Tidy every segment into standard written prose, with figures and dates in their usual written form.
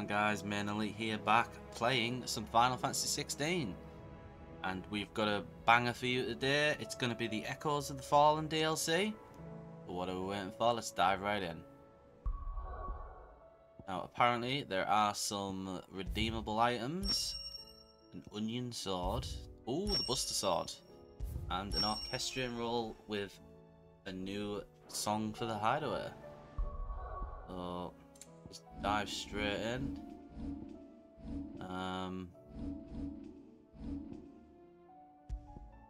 on, guys? Main Elite here, back playing some Final Fantasy 16, and we've got a banger for you today. It's going to be the Echoes of the Fallen DLC. But what are we waiting for? Let's dive right in. Now, apparently there are some redeemable items: an onion sword, ooh, the Buster Sword, and an orchestrion roll with a new song for the hideaway. So just dive straight in.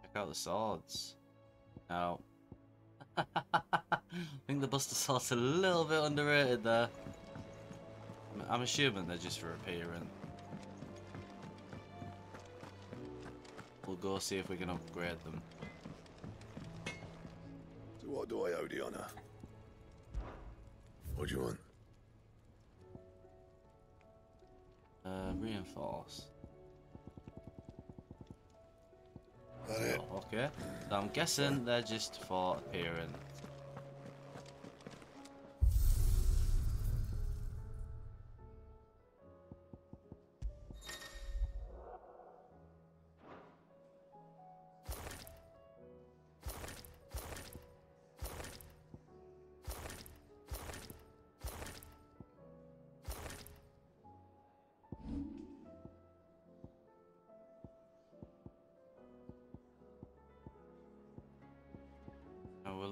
Check out the swords. Now, I think the Buster Sword's a little bit underrated there. I'm assuming they're just for appearance. We'll go see if we can upgrade them. So what do I owe the honor? What do you want? Reinforce. Oh, okay. So I'm guessing they're just for appearance.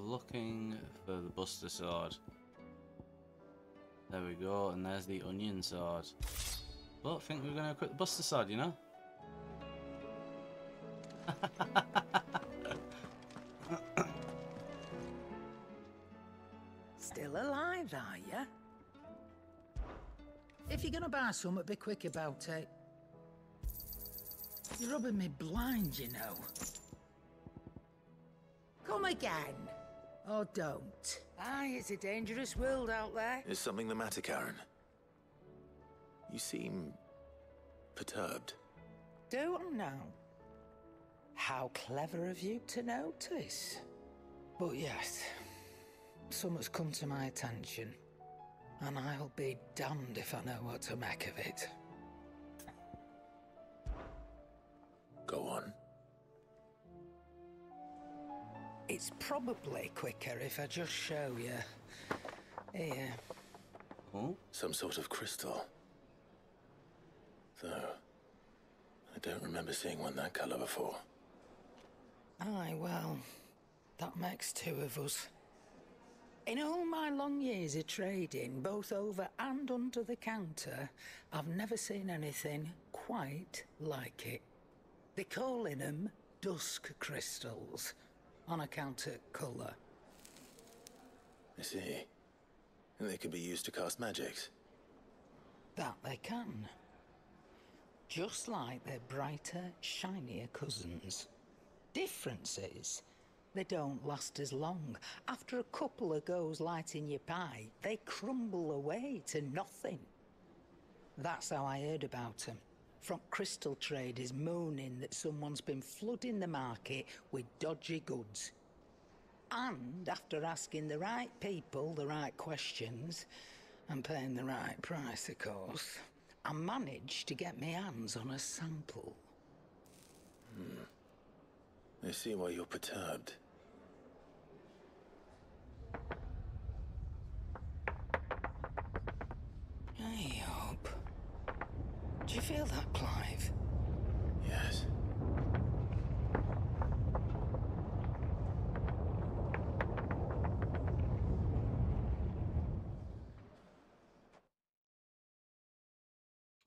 Looking for the Buster Sword. There we go, and there's the Onion Sword. But I think we're going to equip the Buster Sword, you know? Still alive, are you? If you're going to buy some, be quick about it. You're rubbing me blind, you know. Come again. Or don't. Aye, it's a dangerous world out there. Is something the matter, Karen? You seem perturbed. Do I now? How clever of you to notice. But yes, something's come to my attention, and I'll be damned if I know what to make of it. Go on. It's probably quicker if I just show you. Here. Oh? Some sort of crystal. Though, I don't remember seeing one that colour before. Aye, well, that makes two of us. In all my long years of trading, both over and under the counter, I've never seen anything quite like it. They're calling them Dusk Crystals, on account of colour. I see. And they can be used to cast magics? That they can. Just like their brighter, shinier cousins. Difference is, they don't last as long. After a couple of goes lighting your pie, they crumble away to nothing. That's how I heard about them. From crystal traders moaning that someone's been flooding the market with dodgy goods. And after asking the right people the right questions, and paying the right price, of course, I managed to get my hands on a sample. I see why you're perturbed. Hey, hope. Do you feel that, Clive? Yes.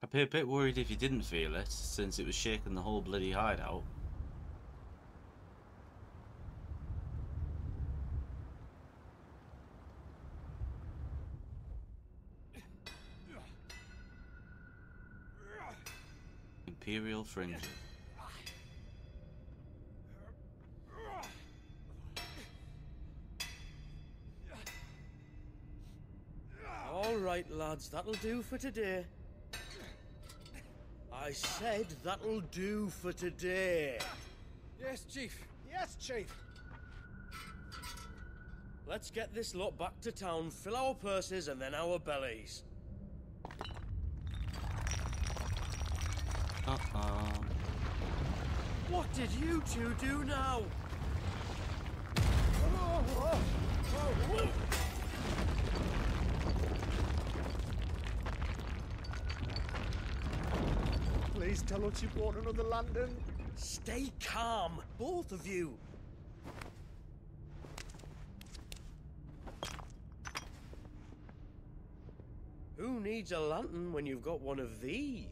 I'd be a bit worried if you didn't feel it, since it was shaking the whole bloody hideout. Imperial fringes. All right, lads, that'll do for today. I said that'll do for today. Yes, Chief. Yes, Chief. Let's get this lot back to town, fill our purses and then our bellies. Uh-oh. What did you two do now? Please tell us you bought another London. Stay calm, both of you. Who needs a lantern when you've got one of these?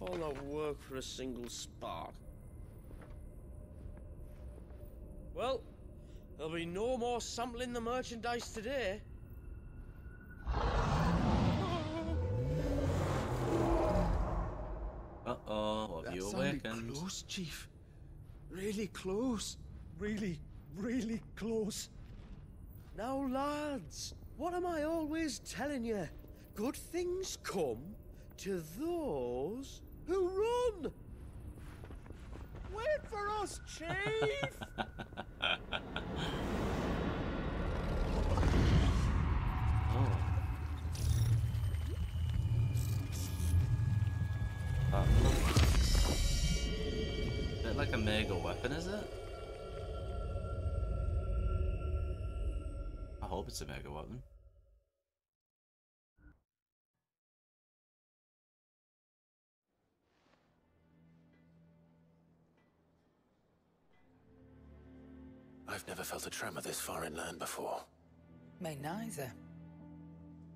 All that work for a single spark. Well, there'll be no more sampling the merchandise today. Uh-oh, have you awakened? That sounded close, Chief. Really close. Really, really close. Now, lads, what am I always telling you? Good things come to those who run. Wait for us, Chief! Oh. Oh. Is that like a mega weapon, is it? I hope it's a mega weapon. I've never felt a tremor this far inland before. Me neither.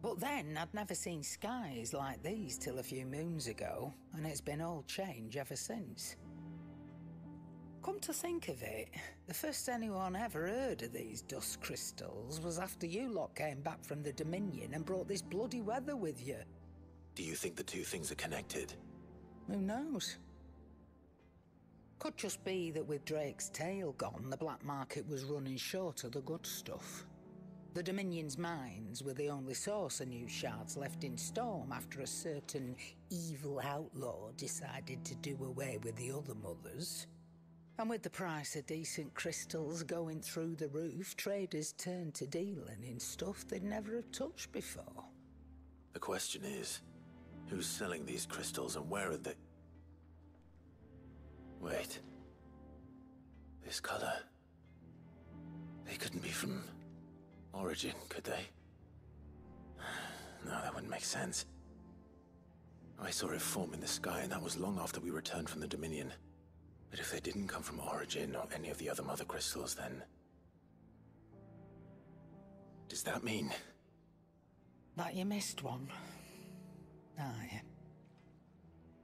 But then, I'd never seen skies like these till a few moons ago, and it's been all change ever since. Come to think of it, the first anyone ever heard of these Dusk Crystals was after you lot came back from the Dominion and brought this bloody weather with you. Do you think the two things are connected? Who knows? Could just be that with Drake's tail gone, the black market was running short of the good stuff. The Dominion's mines were the only source of new shards left in Storm after a certain evil outlaw decided to do away with the other mothers. And with the price of decent crystals going through the roof, traders turned to dealing in stuff they'd never have touched before. The question is, who's selling these crystals and where are they? Wait. This color. They couldn't be from Origin, could they? No, that wouldn't make sense. I saw it form in the sky, and that was long after we returned from the Dominion. But if they didn't come from Origin or any of the other Mother Crystals, then... Does that mean... that you missed one? Aye.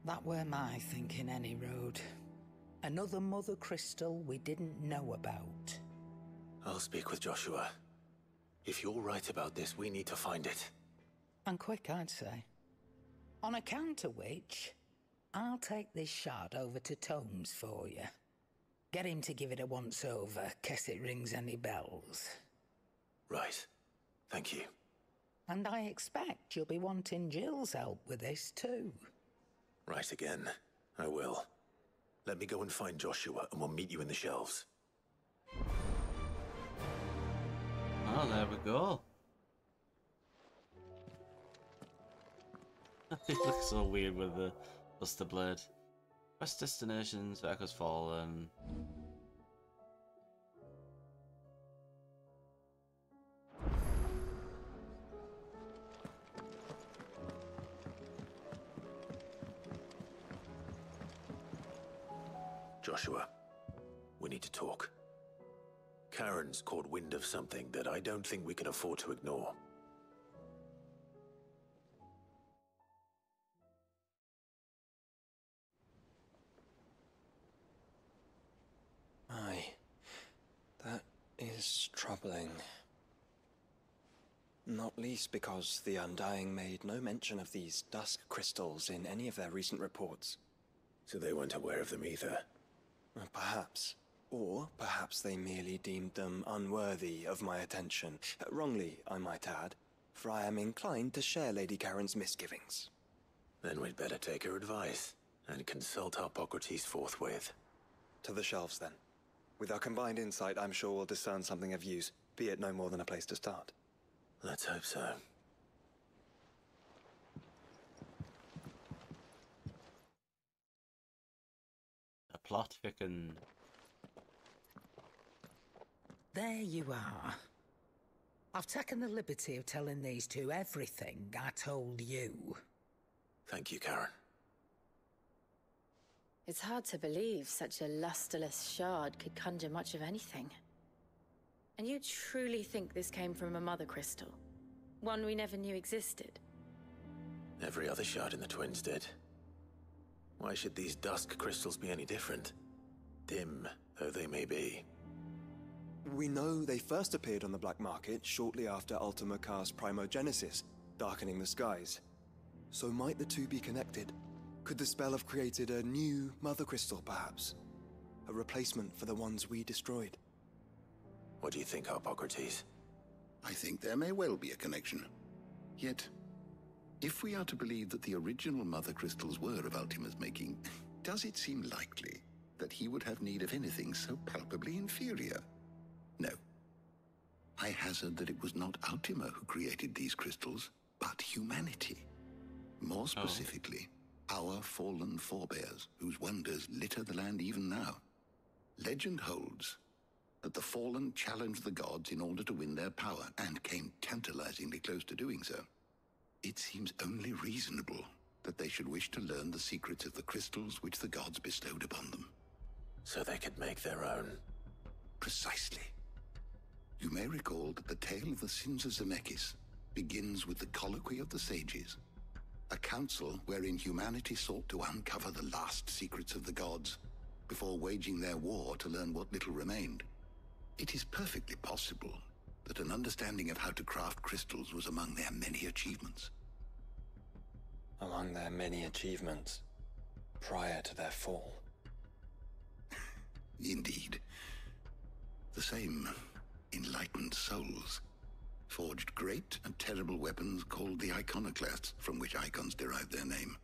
That were my thinking, any road. Another Mother Crystal we didn't know about. I'll speak with Joshua. If you're right about this, we need to find it. And quick, I'd say. On account of which, I'll take this shard over to Tomes for you. Get him to give it a once-over, guess it rings any bells. Right. Thank you. And I expect you'll be wanting Jill's help with this, too. Right again. I will. Let me go and find Joshua, and we'll meet you in the shelves. Oh, there we go. It looks so weird with the Buster Blade. Quest destinations, Echoes Fallen. Joshua, we need to talk. Karen's caught wind of something that I don't think we can afford to ignore. Aye. That is troubling. Not least because the Undying made no mention of these Dusk Crystals in any of their recent reports. So they weren't aware of them either? Perhaps. Or perhaps they merely deemed them unworthy of my attention. Wrongly, I might add. for I am inclined to share Lady Karen's misgivings. Then we'd better take her advice, and consult Hippocrates forthwith. To the shelves, then. With our combined insight, I'm sure we'll discern something of use, be it no more than a place to start. Let's hope so. A plot thicken. There you are. I've taken the liberty of telling these two everything I told you. Thank you, Karen. It's hard to believe such a lusterless shard could conjure much of anything. And you truly think this came from a Mother Crystal? One we never knew existed? Every other shard in the Twins did. Why should these Dusk Crystals be any different? Dim, though they may be. We know they first appeared on the black market shortly after Ultima cast Primogenesis, darkening the skies. So might the two be connected? Could the spell have created a new Mother Crystal, perhaps? A replacement for the ones we destroyed? What do you think, Hippocrates? I think there may well be a connection. Yet, if we are to believe that the original Mother Crystals were of Ultima's making, does it seem likely that he would have need of anything so palpably inferior? No. I hazard that it was not Ultima who created these crystals, but humanity. More specifically, our fallen forebears, whose wonders litter the land even now. Legend holds that the fallen challenged the gods in order to win their power, and came tantalizingly close to doing so. It seems only reasonable that they should wish to learn the secrets of the crystals which the gods bestowed upon them. So they could make their own. Precisely. You may recall that the tale of the sins of Zemechis begins with the colloquy of the sages, a council wherein humanity sought to uncover the last secrets of the gods before waging their war to learn what little remained. It is perfectly possible that an understanding of how to craft crystals was among their many achievements. Among their many achievements prior to their fall. Indeed. The same enlightened souls forged great and terrible weapons called the Iconoclasts, from which icons derived their name,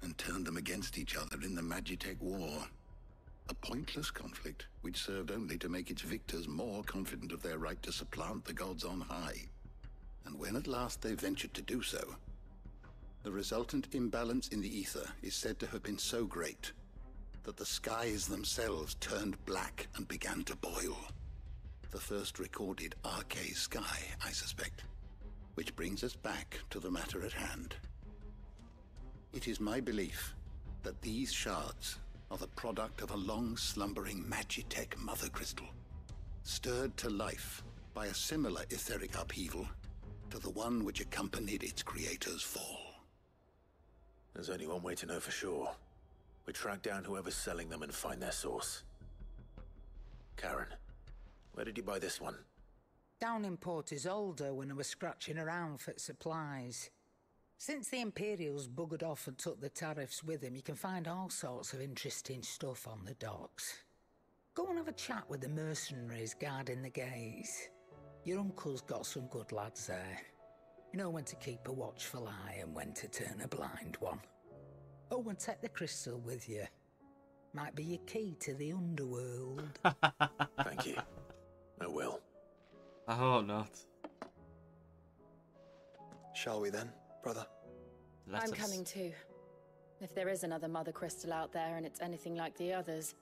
and turned them against each other in the Magitek War, a pointless conflict which served only to make its victors more confident of their right to supplant the gods on high. And when at last they ventured to do so, the resultant imbalance in the ether is said to have been so great that the skies themselves turned black and began to boil. The first recorded Ark Sky, I suspect. Which brings us back to the matter at hand. It is my belief that these shards are the product of a long-slumbering Magitek Mother Crystal, stirred to life by a similar etheric upheaval to the one which accompanied its creator's fall. There's only one way to know for sure. We track down whoever's selling them and find their source. Karen, where did you buy this one? Down in Port Isolde when I was scratching around for supplies. Since the Imperials buggered off and took the tariffs with them, you can find all sorts of interesting stuff on the docks. Go and have a chat with the mercenaries guarding the gates. Your uncle's got some good lads there. You know when to keep a watchful eye and when to turn a blind one. Oh, and take the crystal with you. Might be your key to the underworld. Thank you. I will. I hope not. Shall we then, brother? I'm coming too. If there is another Mother Crystal out there and it's anything like the others,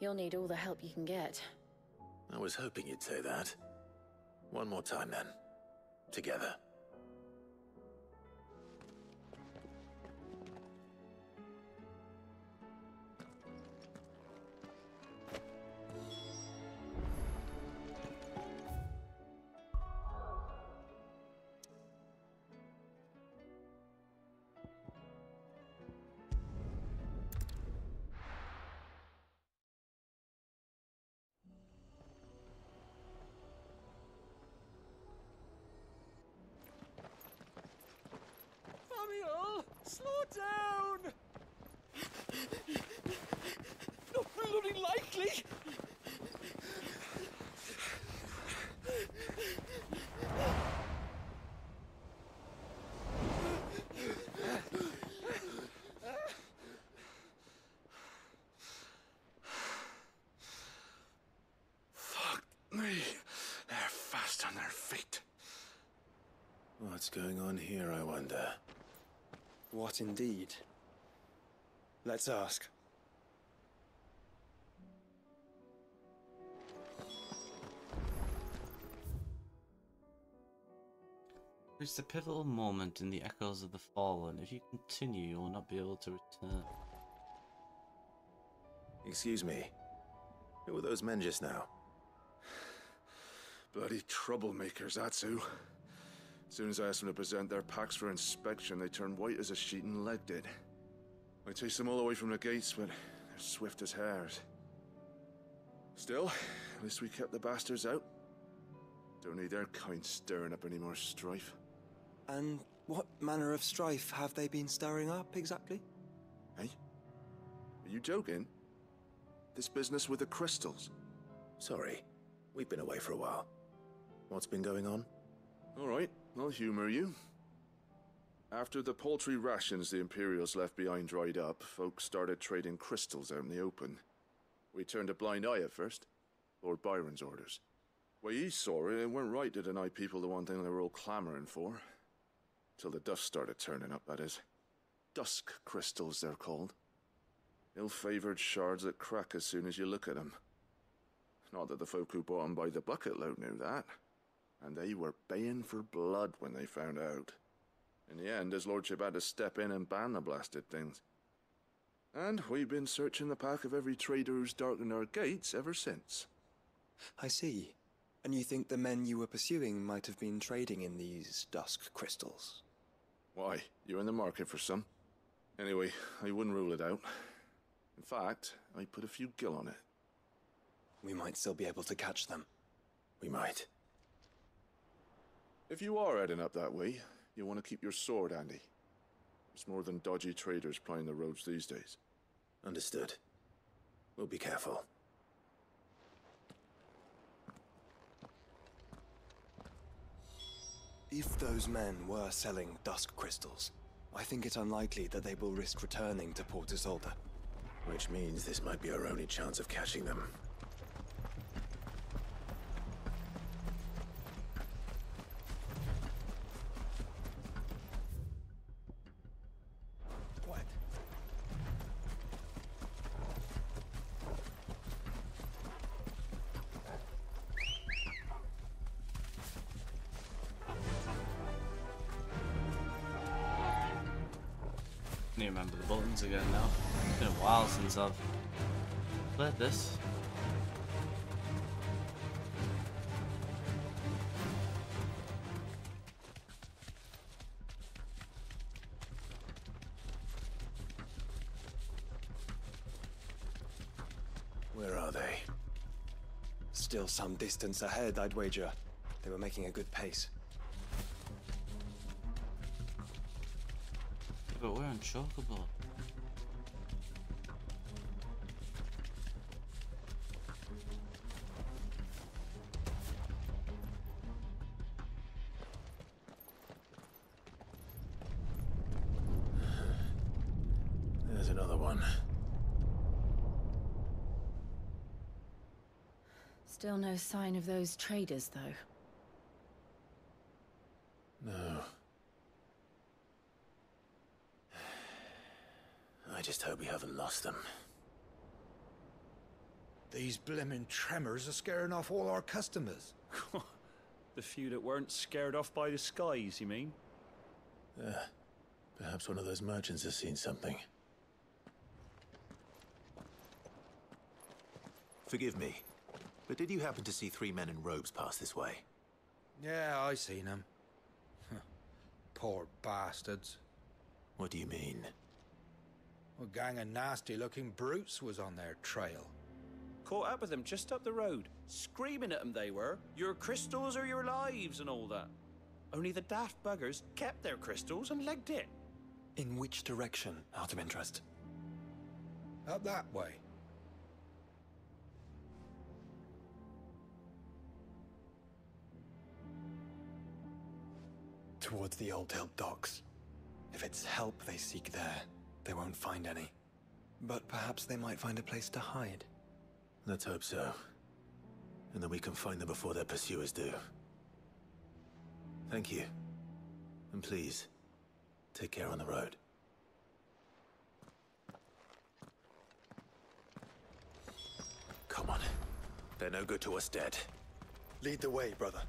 you'll need all the help you can get. I was hoping you'd say that. One more time then. Together. Slow down! Not bloody likely! going on here, I wonder? What indeed? Let's ask. It's the pivotal moment in the Echoes of the Fallen. If you continue, you will not be able to return. Excuse me. Who were those men just now? Bloody troublemakers, Atsu. As soon as I asked them to present their packs for inspection, they turned white as a sheet and lead did. I chased them all away from the gates, but they're swift as hares. Still, at least we kept the bastards out. Don't need their kind stirring up any more strife. And what manner of strife have they been stirring up, exactly? Hey? Are you joking? This business with the crystals? Sorry, we've been away for a while. What's been going on? All right, I'll humor you. After the paltry rations the Imperials left behind dried up, folks started trading crystals out in the open. We turned a blind eye at first. Lord Byron's orders. Well, he saw it and went right to deny people the one thing they were all clamoring for. Till the dust started turning up, that is. Dusk crystals, they're called. Ill-favoured shards that crack as soon as you look at them. Not that the folk who bought them by the bucket load knew that. And they were baying for blood when they found out. In the end, his lordship had to step in and ban the blasted things. And we've been searching the pack of every trader who's darkened our gates ever since. I see. And you think the men you were pursuing might have been trading in these dusk crystals? Why, you're in the market for some. Anyway, I wouldn't rule it out. In fact, I put a few gil on it. We might still be able to catch them. We might. If you are heading up that way, you want to keep your sword handy. It's more than dodgy traders plying the roads these days. Understood. We'll be careful. If those men were selling dusk crystals, I think it unlikely that they will risk returning to Port Isolde. Which means this might be our only chance of catching them. Again now. It's been a while since I've played this. Where are they? Still some distance ahead, I'd wager. They were making a good pace. Yeah, but we're on Chocobo. Still no sign of those traders, though. No. I just hope we haven't lost them. These blimmin' tremors are scaring off all our customers. The few that weren't scared off by the skies, you mean? Perhaps one of those merchants has seen something. Forgive me. But did you happen to see three men in robes pass this way? Yeah, I seen them. Poor bastards. What do you mean? A gang of nasty-looking brutes was on their trail. Caught up with them just up the road. Screaming at them they were. Your crystals are your lives and all that. Only the daft buggers kept their crystals and legged it. In which direction, out of interest? Up that way. Towards the Old Hill docks. If it's help they seek there, they won't find any. But perhaps they might find a place to hide. Let's hope so. And then we can find them before their pursuers do. Thank you. And please, take care on the road. Come on. They're no good to us dead. Lead the way, brother.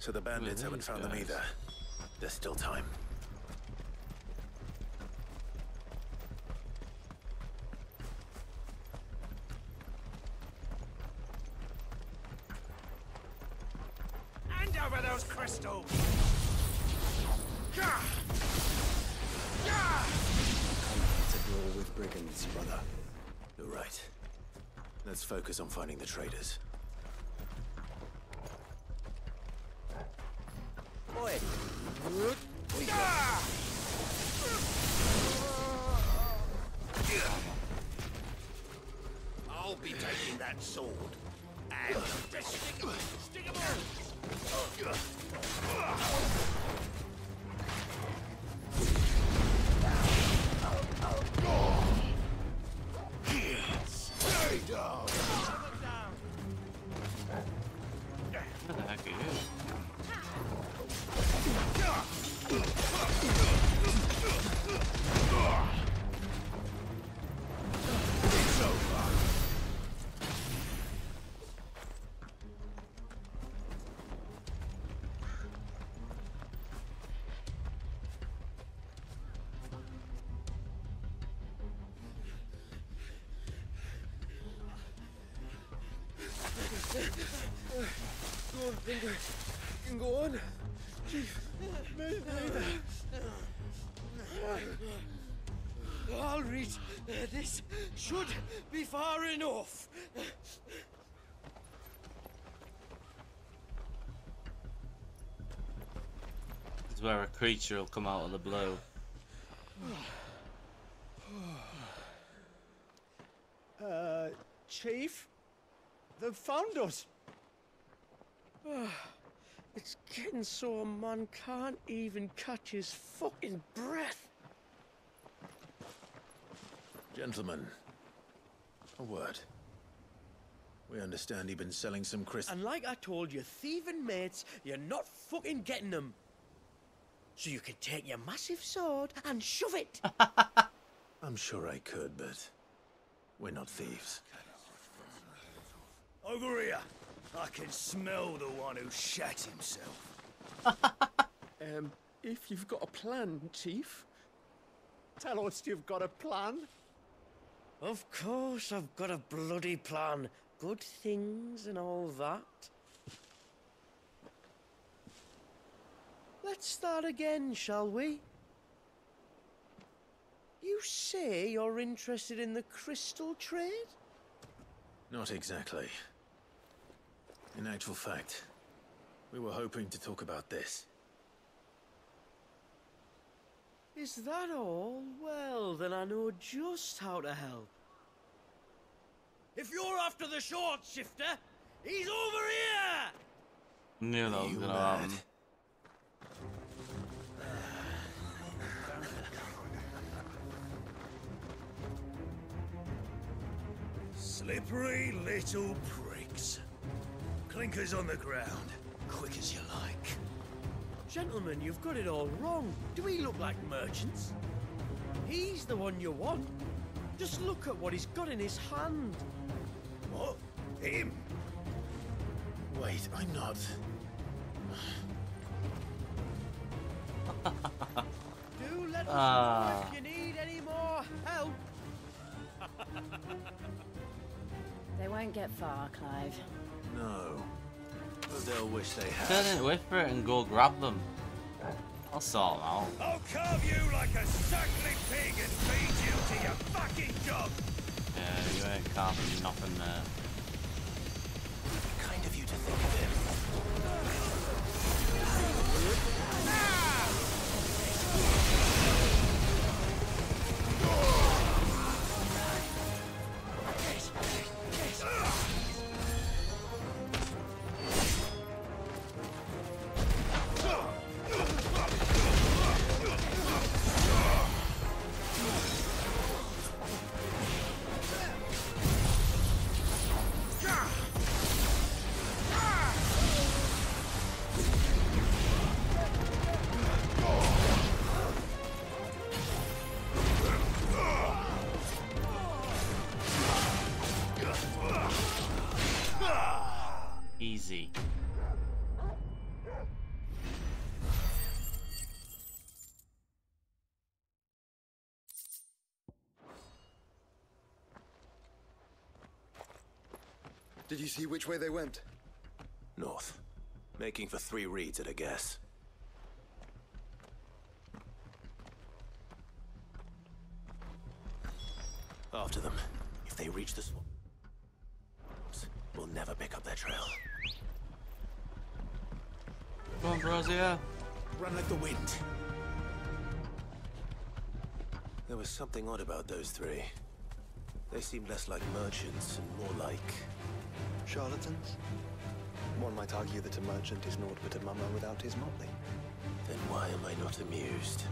So the bandits haven't found them either. There's still time. Hand over those crystals! Yeah! Yeah! It's a brawl with brigands, brother. You're right. Let's focus on finding the traitors. I'll be taking that sword. And stick 'em on. Stay down. Where the heck are you? Go on. I'll reach. This should be far enough. It's where a creature will come out of the blue. Chief, they've found us. It's getting so a man can't even catch his fucking breath. Gentlemen, a word. We understand you've been selling some crystals. And like I told your thieving mates, you're not fucking getting them. So you can take your massive sword and shove it. I'm sure I could, but we're not thieves. Over here. I can smell the one who shat himself. If you've got a plan, Chief, tell us you've got a plan. Of course I've got a bloody plan. Good things and all that. Let's start again, shall we? You say you're interested in the crystal trade? Not exactly. In actual fact, we were hoping to talk about this. Is that all? Well, then I know just how to help. If you're after the short shifter, he's over here! Knew that was gonna happen. Slippery little pricks. Clinkers on the ground, quick as you like. Gentlemen, you've got it all wrong. Do we look like merchants? He's the one you want. Just look at what he's got in his hand. What? Him? Wait, I'm not. Do let us know if you need any more help. They won't get far, Clive. No, but they'll wish they had. Turn it with it and go grab them. I'll sort them out. I'll carve you like a suckling pig and feed you to your fucking job. Yeah, you ain't carving nothing there. Kind of you to think of him. Ah! Oh! Did you see which way they went? North. Making for 3 reeds at a guess. After them. If they reach the swamp, we'll never pick up their trail. Come on, Ambrosia. Run like the wind. There was something odd about those 3. They seemed less like merchants and more like... charlatans? One might argue that a merchant is naught but a mummer without his motley. Then why am I not amused?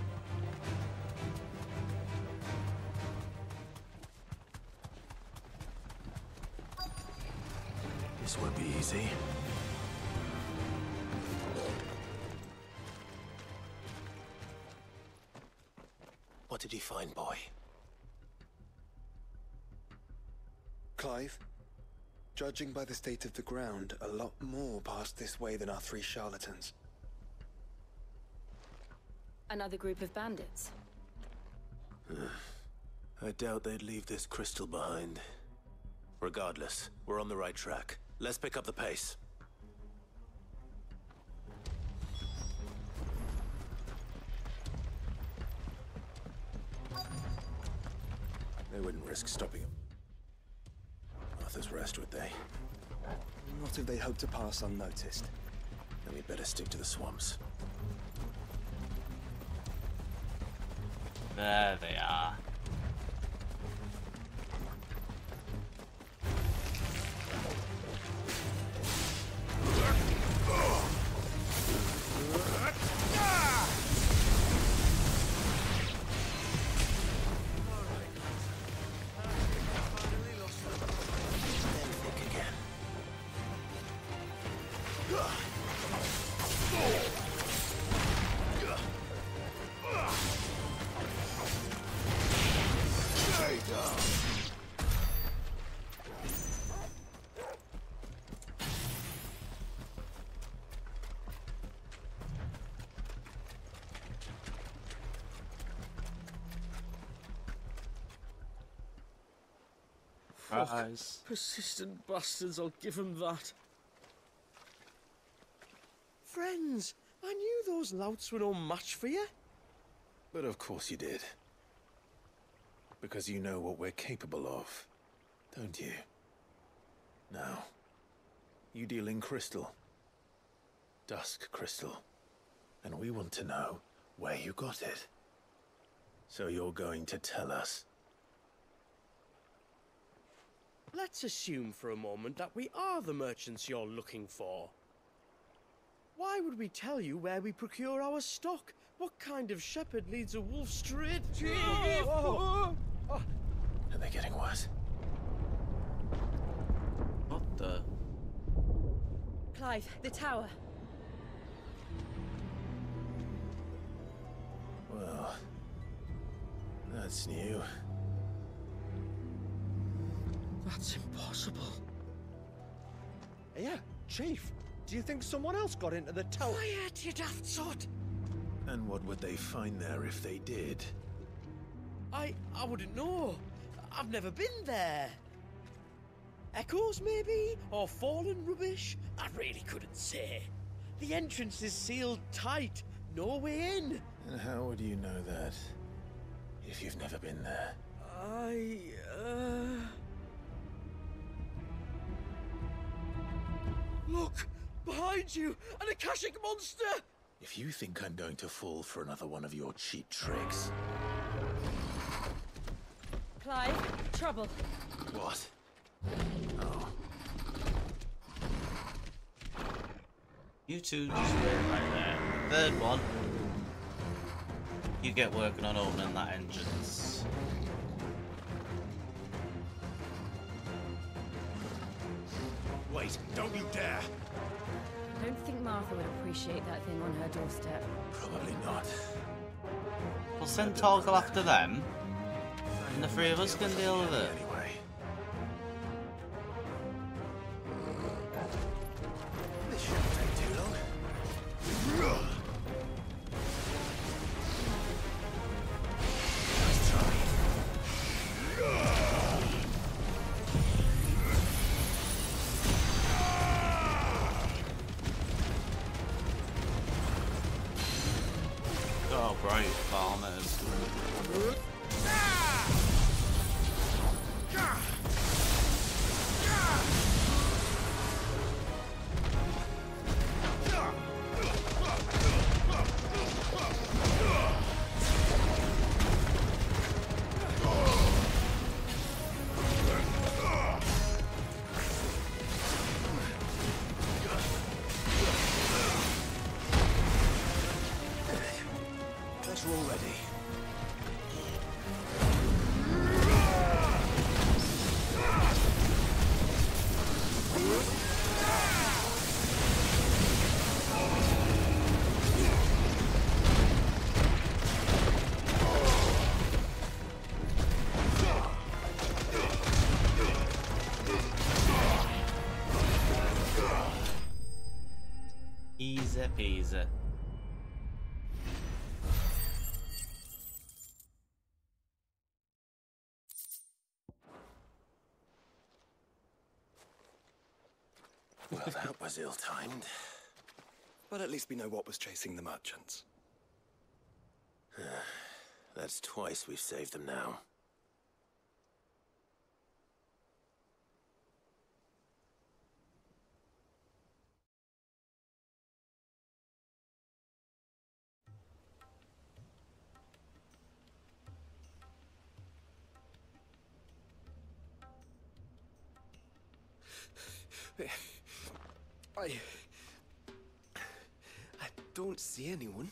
This won't be easy. What did you find, boy? Clive? Judging by the state of the ground, a lot more passed this way than our 3 charlatans. Another group of bandits? I doubt they'd leave this crystal behind. Regardless, we're on the right track. Let's pick up the pace. They wouldn't risk stopping him. Arthur's rest, would they? Not if they hope to pass unnoticed. Then we'd better stick to the swamps. There they are. Eyes. Persistent bastards, I'll give them that. Friends, I knew those louts were no match for you. But of course you did. Because you know what we're capable of, don't you? Now, you deal in crystal. Dusk crystal. And we want to know where you got it. So you're going to tell us. Let's assume for a moment that we are the merchants you're looking for. Why would we tell you where we procure our stock? What kind of shepherd leads a wolf straight to... Whoa. Oh. Are they getting worse? What the... Clive, the tower. Well... that's new. That's impossible. Yeah, Chief. Do you think someone else got into the tower? Quiet, you daft sod! And what would they find there if they did? I wouldn't know. I've never been there. Echoes, maybe? Or fallen rubbish? I really couldn't say. The entrance is sealed tight. No way in. And how would you know that? If you've never been there? Look! Behind you! An Akashic monster! If you think I'm going to fall for another one of your cheap tricks... Clive, trouble. What? Oh. You 2 just wait right there. Third one. You get working on opening that entrance. Wait, don't you dare! I don't think Martha would appreciate that thing on her doorstep. Probably not. We'll send Torgal after them, and the 3 of us can deal with it. Anyway. This shouldn't take too long. Nice try. Oh, right, farmers. Peasy. Well, that was ill-timed. But at least we know what was chasing the merchants. That's twice we've saved them now. I don't see anyone.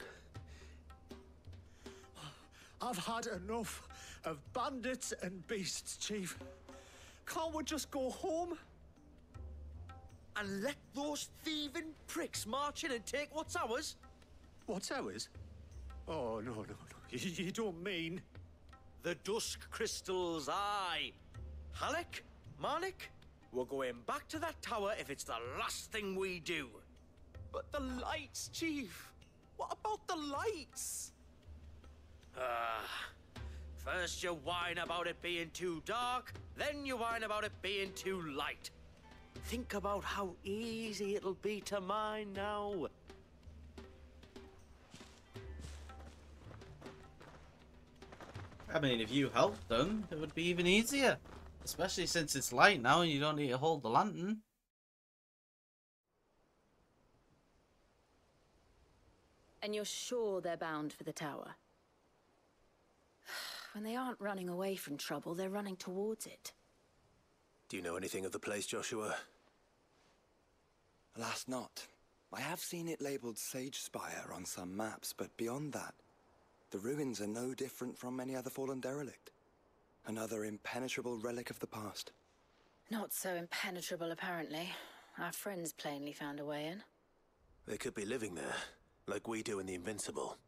I've had enough of bandits and beasts, Chief. Can't we just go home? And let those thieving pricks march in and take what's ours? What's ours? Oh, no, no, no. You don't mean... The Dusk Crystals, aye. Halleck? Marnik? We're going back to that tower if it's the last thing we do. But the lights, Chief! What about the lights? First you whine about it being too dark, then you whine about it being too light. Think about how easy it'll be to mine now. I mean, if you helped them, it would be even easier. Especially since it's light now and you don't need to hold the lantern. And you're sure they're bound for the tower? When they aren't running away from trouble, they're running towards it. Do you know anything of the place, Joshua? Alas, not. I have seen it labelled Sage Spire on some maps, but beyond that, the ruins are no different from any other fallen derelict. Another impenetrable relic of the past. Not so impenetrable, apparently. Our friends plainly found a way in. They could be living there, like we do in the Invincible.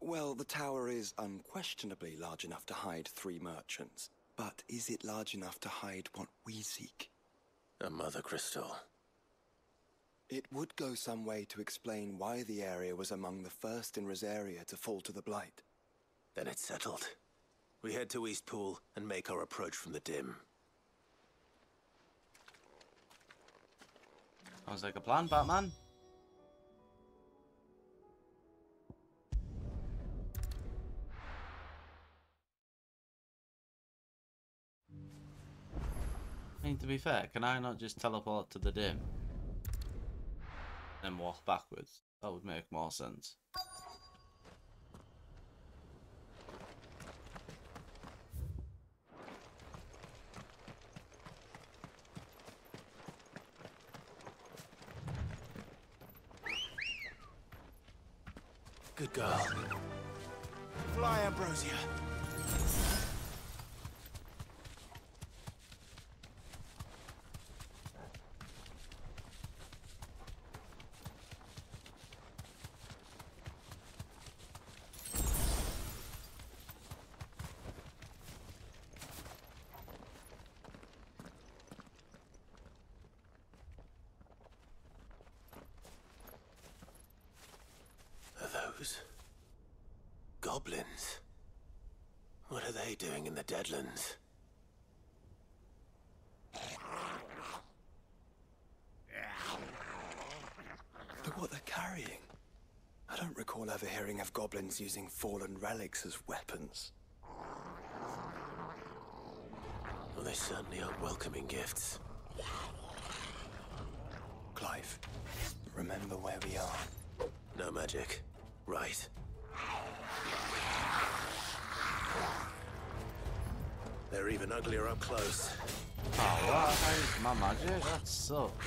Well, the tower is unquestionably large enough to hide three merchants. But is it large enough to hide what we seek? A Mother Crystal. It would go some way to explain why the area was among the first in Rosaria to fall to the Blight. Then it's settled. We head to East Pool and make our approach from the dim. Sounds like a plan, Batman. I mean, to be fair, can I not just teleport to the dim? And walk backwards? That would make more sense. Good girl. Fly, Ambrosia. Goblins? What are they doing in the Deadlands? Look what they're carrying. I don't recall recall overhearing of goblins using fallen relics as weapons. Well, they certainly aren't welcoming gifts. Clive, remember where we are. No magic. Right. They're even uglier up close. Oh, what? I used my magic? That sucks.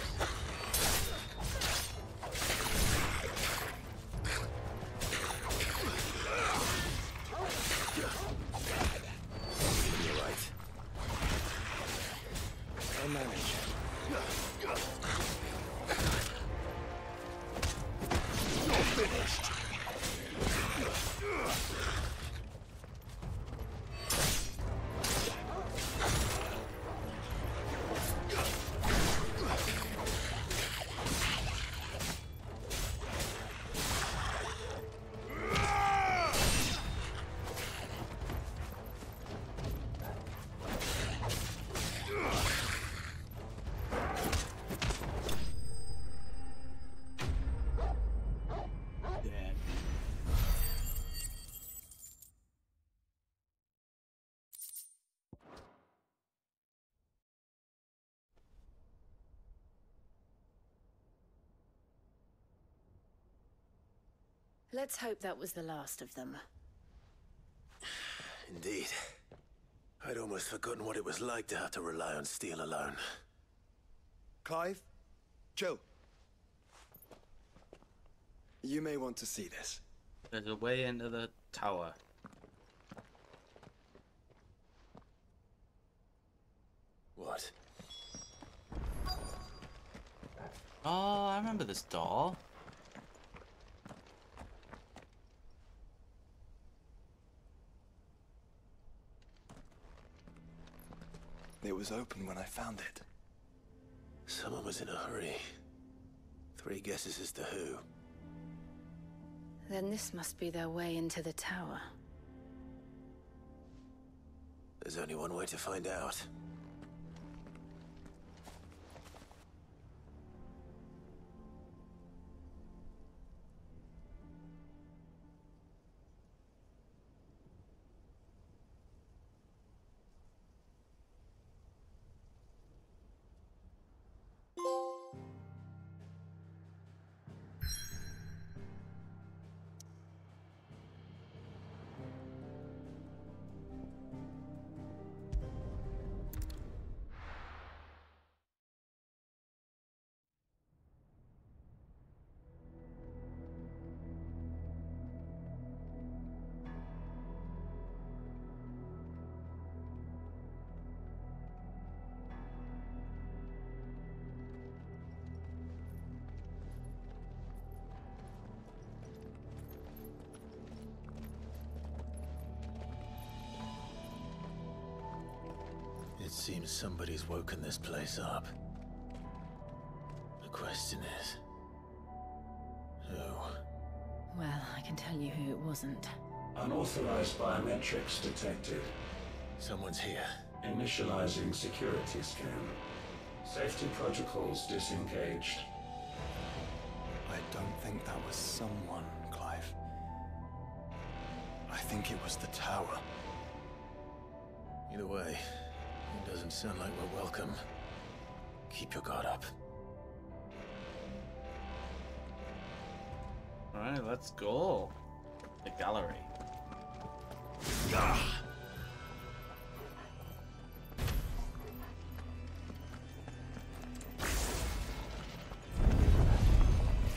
Let's hope that was the last of them. Indeed. I'd almost forgotten what it was like to have to rely on steel alone. Clive? Joe? You may want to see this. There's a way into the tower. What? Oh, I remember this door. It was open when I found it. Someone was in a hurry. Three guesses as to who. Then this must be their way into the tower. There's only one way to find out. It seems somebody's woken this place up. The question is... who? Well, I can tell you who it wasn't. Unauthorized biometrics detected. Someone's here. Initializing security scan. Safety protocols disengaged. I don't think that was someone, Clive. I think it was the tower. Either way... it doesn't sound like we're welcome. Keep your guard up. All right, let's go. The gallery. Gah!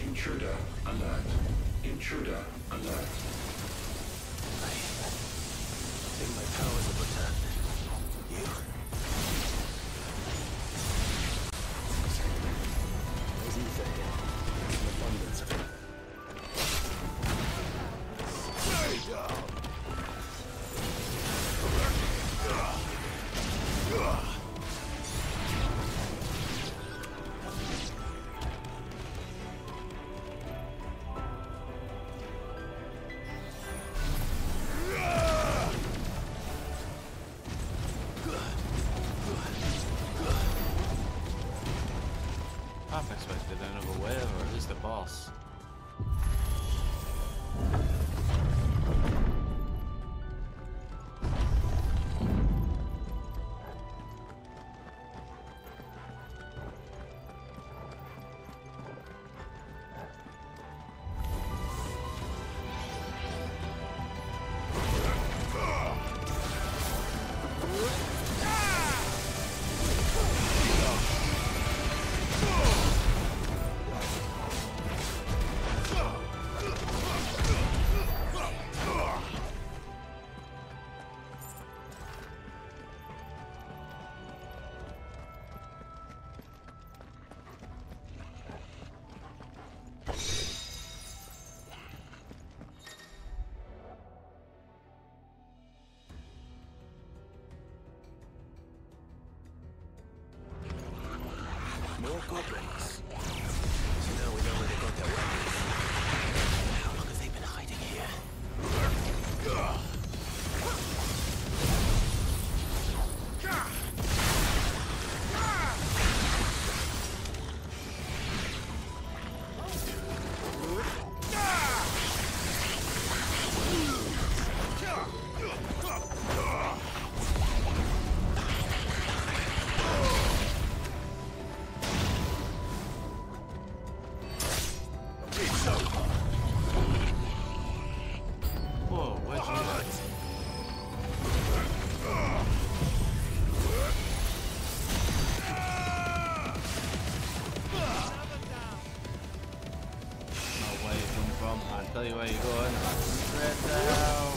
Intruder alert. Intruder alert. I think my powers have returned. You. Half expected another wave, or at least a boss. Whoa, what'd you do? No way you come from. I'll tell you where you're going. I'll spread out.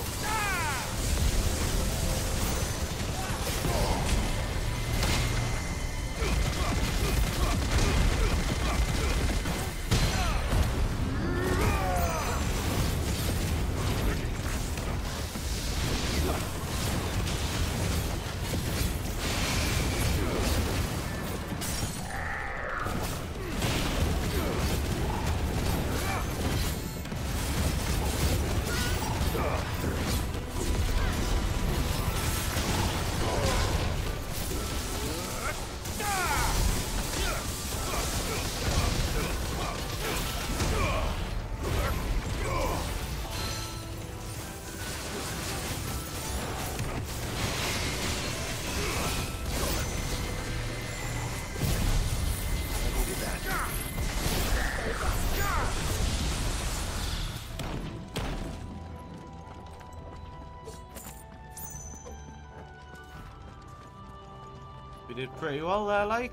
Did pretty well there, like.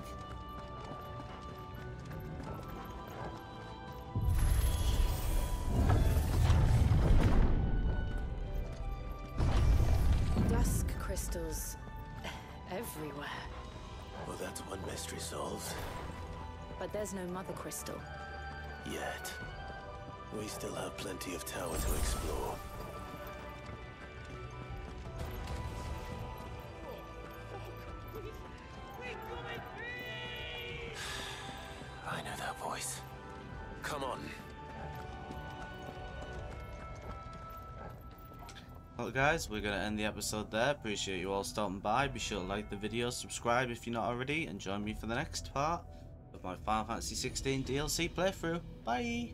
Dusk crystals everywhere. Well, that's one mystery solved. But there's no Mother Crystal. Yet. We still have plenty of tower to explore. Guys, we're gonna end the episode there. Appreciate you all stopping by. Be sure to like the video, subscribe if you're not already, and join me for the next part of my Final Fantasy 16 DLC playthrough. Bye.